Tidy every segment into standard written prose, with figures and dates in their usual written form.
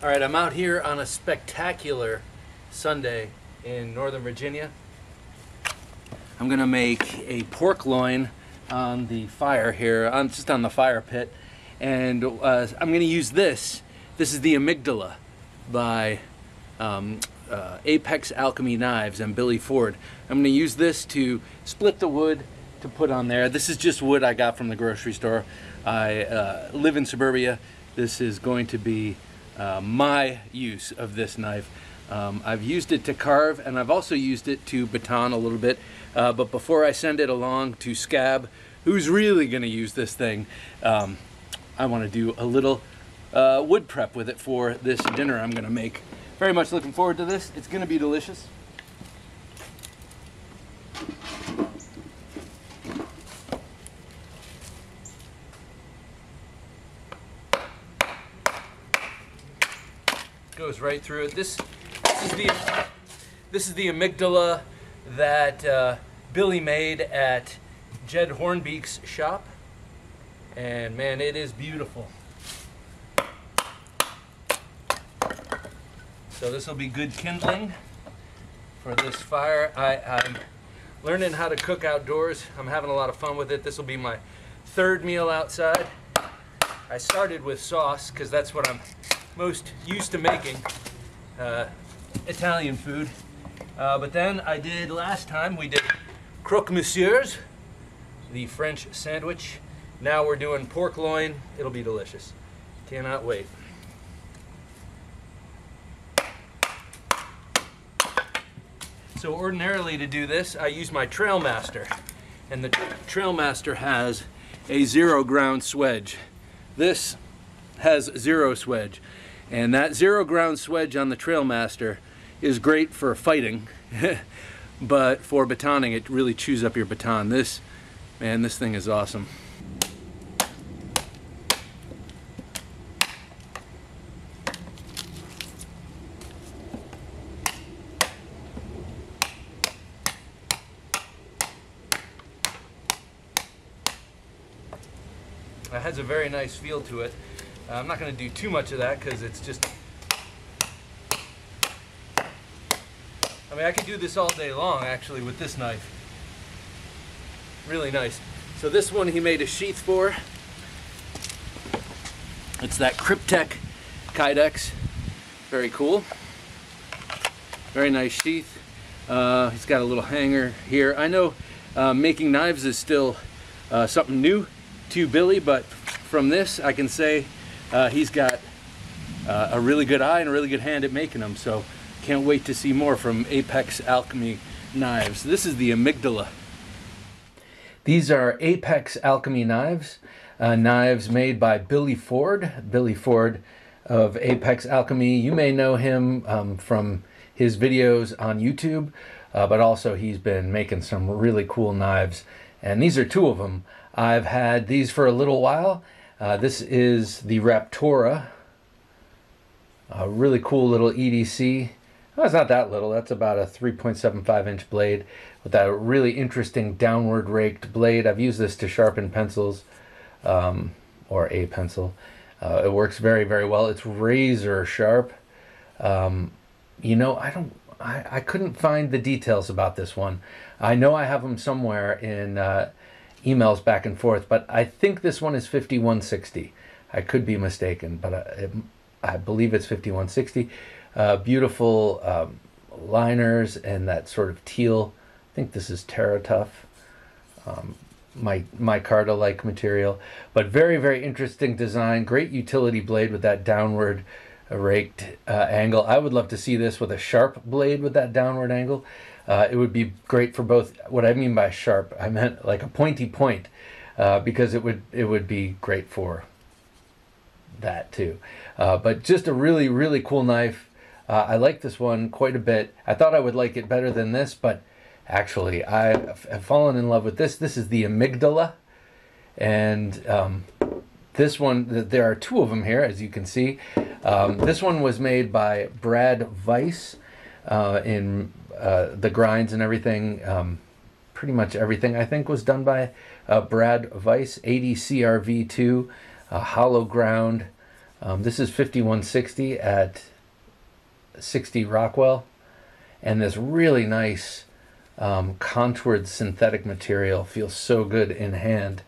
All right, I'm out here on a spectacular Sunday in Northern Virginia. I'm gonna make a pork loin on the fire here, just on the fire pit, and I'm gonna use this. This is the Amygdala by Apex Alchemy Knives and Billy Ford. I'm gonna use this to split the wood to put on there. This is just wood I got from the grocery store. I live in suburbia. This is going to be my use of this knife. I've used it to carve, and I've also used it to baton a little bit, but before I send it along to Scab, who's really going to use this thing, I want to do a little wood prep with it for this dinner I'm going to make. Very much looking forward to this. It's going to be delicious. Goes right through it. This is the amygdala that Billy made at Jed Hornbeck's shop, and man, it is beautiful. So this will be good kindling for this fire. I'm learning how to cook outdoors. I'm having a lot of fun with it. This will be my third meal outside. I started with sauce because that's what I'm most used to making, Italian food, but then I did last time, we did croque monsieur's, the French sandwich. Now we're doing pork loin. It'll be delicious. Cannot wait. So ordinarily to do this, I use my TrailMaster, and the TrailMaster has a 0 ground swedge. This has 0 swedge. And that 0 ground swedge on the TrailMaster is great for fighting, but for batoning, it really chews up your baton. This, man, this thing is awesome. It has a very nice feel to it. I'm not going to do too much of that because it's just, I mean, I could do this all day long actually with this knife. Really nice. So this one he made a sheath for. It's that Kryptek Kydex. Very cool. Very nice sheath. It's got a little hanger here. I know making knives is still something new to Billy, but from this I can say he's got a really good eye and a really good hand at making them, so can't wait to see more from Apex Alchemy Knives. This is the Amygdala. These are Apex Alchemy Knives, knives made by Billy Ford. Billy Ford of Apex Alchemy. You may know him from his videos on YouTube, but also he's been making some really cool knives, and these are 2 of them. I've had these for a little while. This is the Raptora, a really cool little EDC. Well, it's not that little, that's about a 3.75 inch blade with that really interesting downward raked blade. I've used this to sharpen pencils, or a pencil. It works very, very well. It's razor sharp. You know, I couldn't find the details about this one. I know I have them somewhere in emails back and forth, but I think this one is 5160. I could be mistaken, but I believe it's 5160. Beautiful liners and that sort of teal. I think this is TerraTuff, micarta-like material, but very, very interesting design. Great utility blade with that downward raked angle. I would love to see this with a sharp blade with that downward angle. It would be great for both. What I mean by sharp, I meant like a pointy point, because it would be great for that too. But just a really, really cool knife. I like this one quite a bit. I thought I would like it better than this, but actually I have fallen in love with this. This is the Amygdala, and this one, there are 2 of them here, as you can see. This one was made by Brad Weiss in the grinds and everything. Pretty much everything, I think, was done by Brad Weiss. 80CRV2, hollow ground This is 5160 at 60 Rockwell, and this really nice contoured synthetic material feels so good in hand.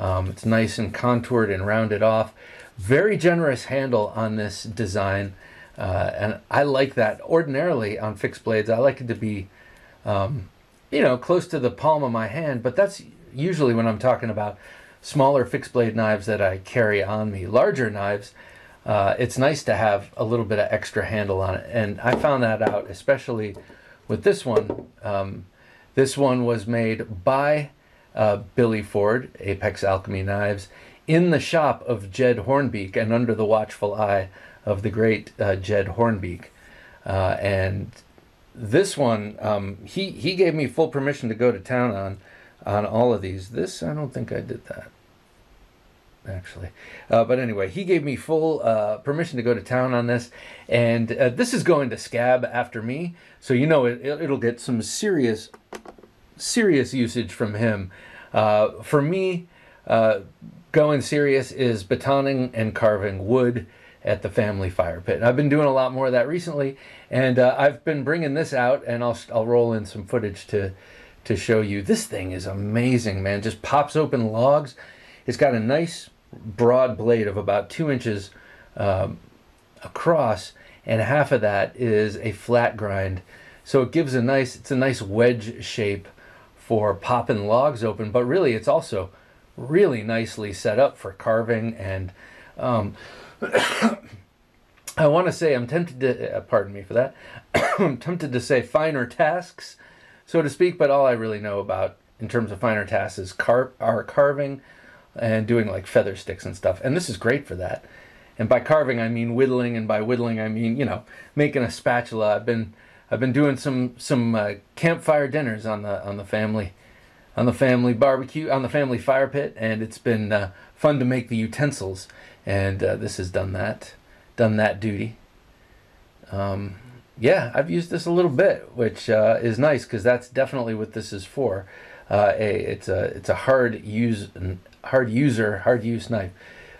It's nice and contoured and rounded off. Very generous handle on this design, and I like that. Ordinarily on fixed blades, I like it to be you know, close to the palm of my hand, but that's usually when I'm talking about smaller fixed blade knives that I carry on me. Larger knives, it's nice to have a little bit of extra handle on it, and I found that out especially with this one. This one was made by Billy Ford, Apex Alchemy Knives, in the shop of Jed Hornbeck and under the watchful eye of the great Jed Hornbeck. And this one, he gave me full permission to go to town on all of these. This, I don't think I did that, actually. But anyway, he gave me full permission to go to town on this. And this is going to Scab after me. So, you know, it'll get some serious usage from him. For me, going serious is batoning and carving wood at the family fire pit. I've been doing a lot more of that recently, and I've been bringing this out, and I'll roll in some footage to show you. This thing is amazing, man. Just pops open logs. It's got a nice broad blade of about 2 inches across, and half of that is a flat grind. So it gives a nice, it's a nice wedge shape for popping logs open, but really it's also really nicely set up for carving. And I want to say, I'm tempted to, pardon me for that, I'm tempted to say finer tasks, so to speak, but all I really know about in terms of finer tasks is carving and doing like feather sticks and stuff, and this is great for that. And by carving I mean whittling, and by whittling I mean, you know, making a spatula. I've been doing some campfire dinners on the family barbecue, on the family fire pit, and it's been fun to make the utensils, and this has done that duty. Yeah, I've used this a little bit, which is nice, because that's definitely what this is for. It's a hard use knife.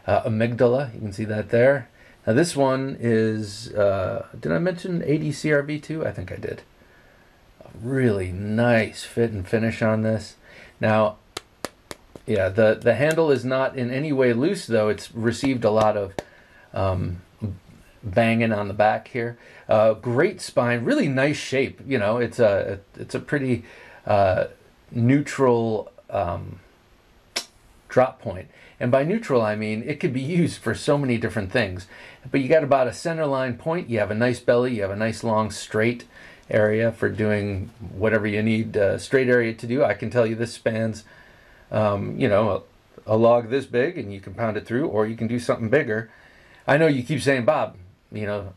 Amygdala, you can see that there. Now this one is, did I mention 80CRV2? I think I did. A really nice fit and finish on this. Now, yeah, the handle is not in any way loose, though. It's received a lot of banging on the back here. Great spine, really nice shape. You know, it's a pretty neutral drop point. And by neutral, I mean it could be used for so many different things. But you got about a center line point. You have a nice belly. You have a nice long straight area for doing whatever you need straight area to do. I can tell you this spans, you know, a log this big, and you can pound it through, or you can do something bigger. I know you keep saying, Bob, you know,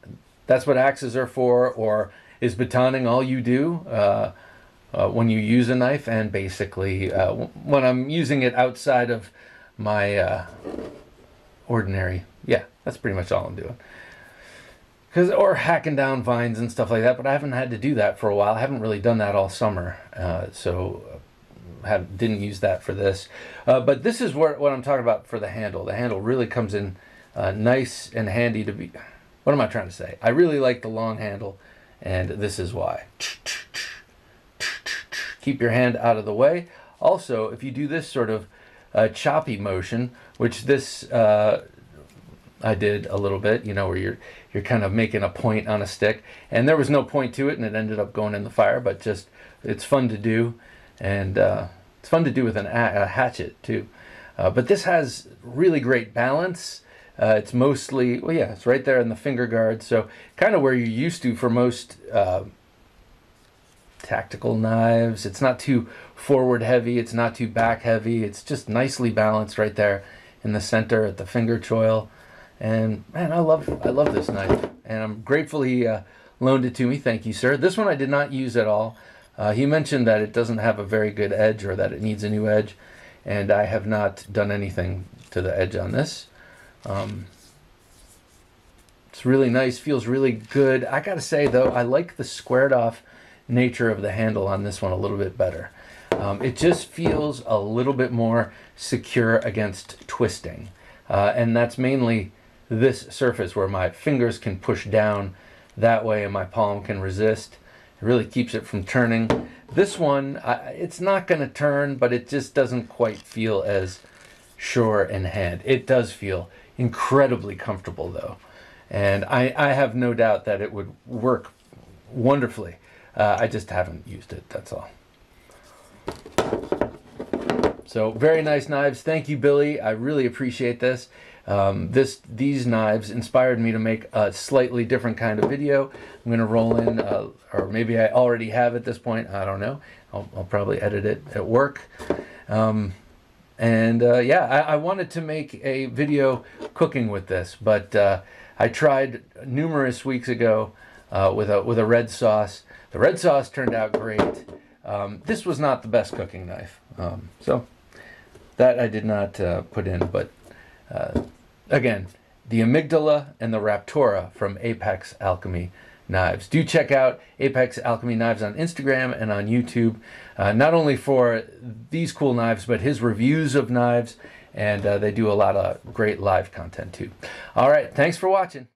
that's what axes are for, or is batoning all you do when you use a knife? And basically, when I'm using it outside of my ordinary, yeah, that's pretty much all I'm doing. Or hacking down vines and stuff like that, but I haven't had to do that for a while. I haven't really done that all summer, so didn't use that for this. But this is what I'm talking about for the handle. The handle really comes in nice and handy to be... What am I trying to say? I really like the long handle, and this is why. Keep your hand out of the way. Also, if you do this sort of choppy motion, which this I did a little bit, you know, where you're kind of making a point on a stick, and there was no point to it, and it ended up going in the fire. But just, it's fun to do, and it's fun to do with a hatchet too. But this has really great balance. It's mostly, well, yeah, it's right there in the finger guard, so kind of where you're used to for most tactical knives. It's not too forward heavy, it's not too back heavy, it's just nicely balanced right there in the center at the finger choil. And man, I love this knife, and I'm grateful he loaned it to me. Thank you, sir. This one I did not use at all. He mentioned that it doesn't have a very good edge, or that it needs a new edge, and I have not done anything to the edge on this. It's really nice, feels really good. I gotta say though, I like the squared off nature of the handle on this one a little bit better. It just feels a little bit more secure against twisting, and that's mainly this surface where my fingers can push down that way and my palm can resist. It really keeps it from turning. This one, it's not going to turn, but it just doesn't quite feel as sure in hand. It does feel incredibly comfortable though, and I have no doubt that it would work wonderfully. I just haven't used it, that's all. So very nice knives. Thank you, Billy. I really appreciate this. These knives inspired me to make a slightly different kind of video. I'm going to roll in, or maybe I already have at this point. I don't know. I'll probably edit it at work. Yeah, I wanted to make a video cooking with this, but I tried numerous weeks ago with a red sauce. The red sauce turned out great. This was not the best cooking knife. So that I did not put in, but again, the Amygdala and the Raptora from Apex Alchemy Knives. Do check out Apex Alchemy Knives on Instagram and on YouTube, not only for these cool knives, but his reviews of knives, and they do a lot of great live content too. All right, thanks for watching.